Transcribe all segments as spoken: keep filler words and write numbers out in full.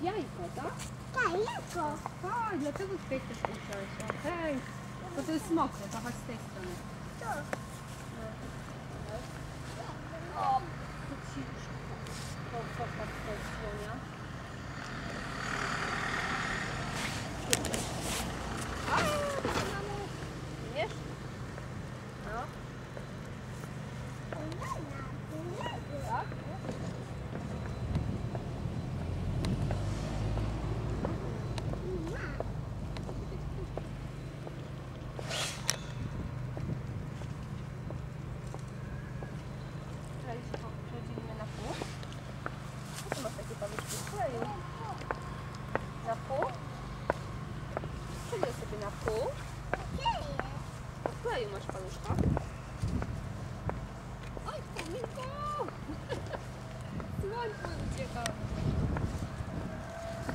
Jajko, tak? Tak, jajko. A, dlaczego z tej też usiąść? Okej. Bo to jest mokre, to chodź z tej strony. To. O, tu ci popatrz tej słonia. A, to mamo. Wiesz? No. Tak?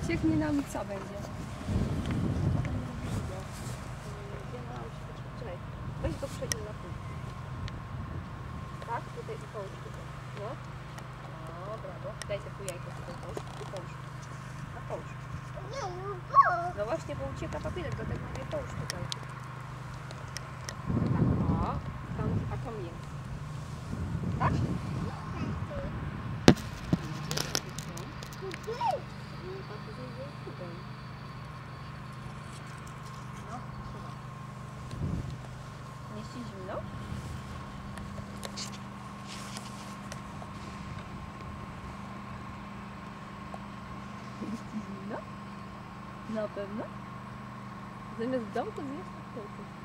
Cieknie nam i co będzie? Weź go przednim na pół. Tak? Tutaj i połóż tutaj. No. O, brawo. Daj te pół jajka tutaj połóż. I połóż. Na połóż. No właśnie, bo ucieka papierek, dlatego nie połóż tutaj. O, tam, a to mnie. Tak? Na pewno? Zamiast domku zjeść na